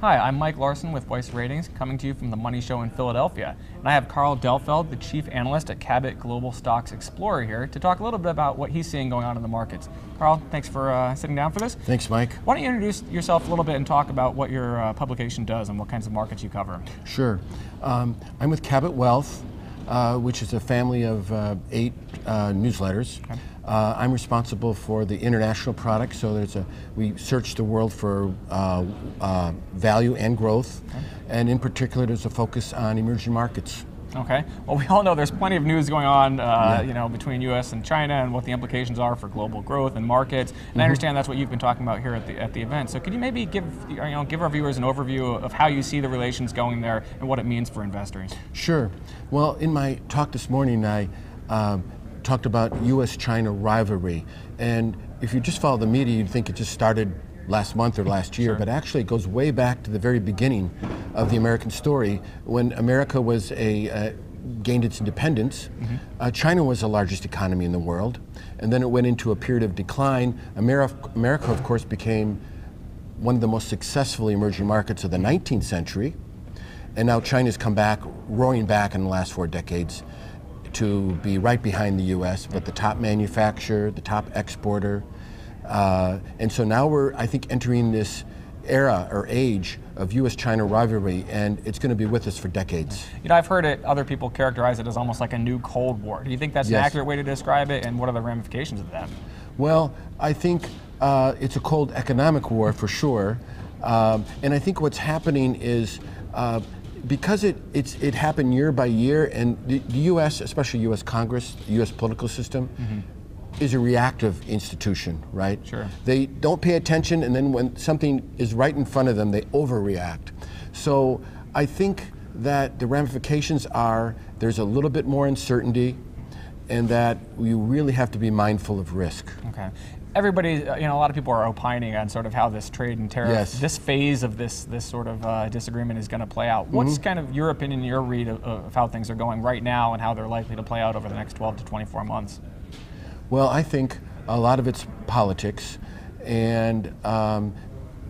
Hi, I'm Mike Larson with Weiss Ratings, coming to you from The Money Show in Philadelphia. And I have Carl Delfeld, the Chief Analyst at Cabot Global Stocks Explorer here, to talk a little bit about what he's seeing going on in the markets. Carl, thanks for sitting down for this. Thanks, Mike. Why don't you introduce yourself a little bit and talk about what your publication does and what kinds of markets you cover. Sure. I'm with Cabot Wealth, which is a family of 8 newsletters. Okay. I'm responsible for the international product, so we search the world for value and growth, okay. And in particular, there's a focus on emerging markets. Okay. Well, we all know there's plenty of news going on, you know, between U.S. and China, and what the implications are for global growth and markets. And I understand that's what you've been talking about here at the event. So, could you maybe give our viewers an overview of how you see the relations going there and what it means for investors? Sure. Well, in my talk this morning, I talked about U.S.-China rivalry, and if you just follow the media, you'd think it just started last month or last year, sure. But actually it goes way back to the very beginning of the American story, when America was gained its independence. China was the largest economy in the world, and then it went into a period of decline. America, of course, became one of the most successful emerging markets of the 19th century, and now China's come back, roaring back in the last 4 decades, to be right behind the U.S., but the top manufacturer, the top exporter. And so now we're, I think, entering this era or age of U.S.-China rivalry, and it's going to be with us for decades. You know, I've heard other people characterize it as almost like a new Cold War. Do you think that's an accurate way to describe it, and what are the ramifications of that? Well, I think it's a cold economic war for sure, and I think what's happening is because it happened year by year, and the U.S., especially U.S. Congress, the U.S. political system, is a reactive institution, right? Sure. They don't pay attention, and then when something is right in front of them, they overreact. So I think that the ramifications are there's a little bit more uncertainty, and that you really have to be mindful of risk. Okay. Everybody, you know, a lot of people are opining on sort of how this trade and tariff, this phase of this sort of disagreement is going to play out. What's kind of your opinion, your read of how things are going right now and how they're likely to play out over the next 12 to 24 months? Well, I think a lot of it's politics, and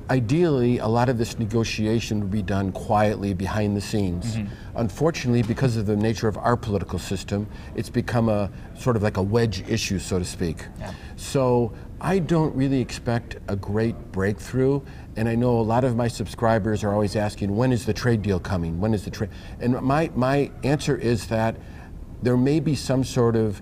ideally, a lot of this negotiation would be done quietly behind the scenes. Unfortunately, because of the nature of our political system, it's become a sort of like a wedge issue, so to speak. Yeah. So I don't really expect a great breakthrough, and I know a lot of my subscribers are always asking, when is the trade deal coming? When is the trade? And my answer is that there may be some sort of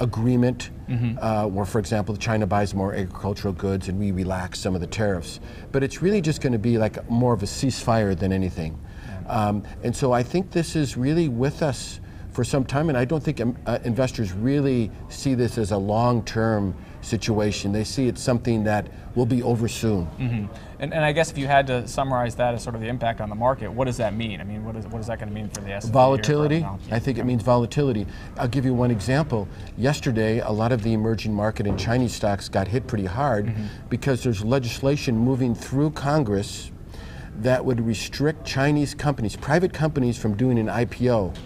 agreement, where, for example, China buys more agricultural goods and we relax some of the tariffs. But it's really just going to be like more of a ceasefire than anything. And so I think this is really with us for some time, and I don't think investors really see this as a long-term situation. They see it's something that will be over soon. And I guess if you had to summarize that as sort of the impact on the market, what does that mean? I mean, what is that going to mean for the S&P? Volatility. I think it means volatility. I'll give you one example. Yesterday, a lot of the emerging market and Chinese stocks got hit pretty hard because there's legislation moving through Congress that would restrict Chinese companies, private companies, from doing an IPO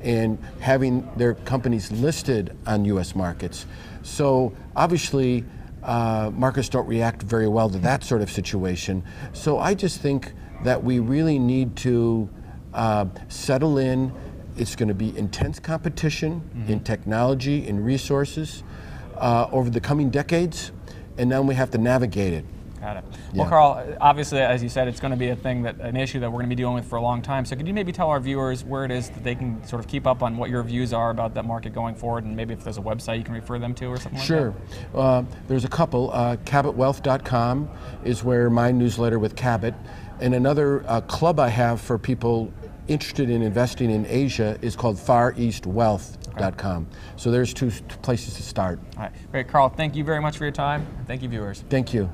and having their companies listed on U.S. markets. So obviously, markets don't react very well to that sort of situation. So I just think that we really need to settle in. It's going to be intense competition in technology, in resources over the coming decades, and then we have to navigate it. Got it. Well, Carl, obviously, as you said, it's going to be an issue that we're going to be dealing with for a long time. So could you maybe tell our viewers where it is that they can sort of keep up on what your views are about that market going forward, and maybe if there's a website you can refer them to or something like that? Sure. There's a couple. CabotWealth.com is where my newsletter with Cabot, and another club I have for people interested in investing in Asia is called FarEastWealth.com. So there's 2 places to start. All right. Great, Carl. Thank you very much for your time. Thank you, viewers. Thank you.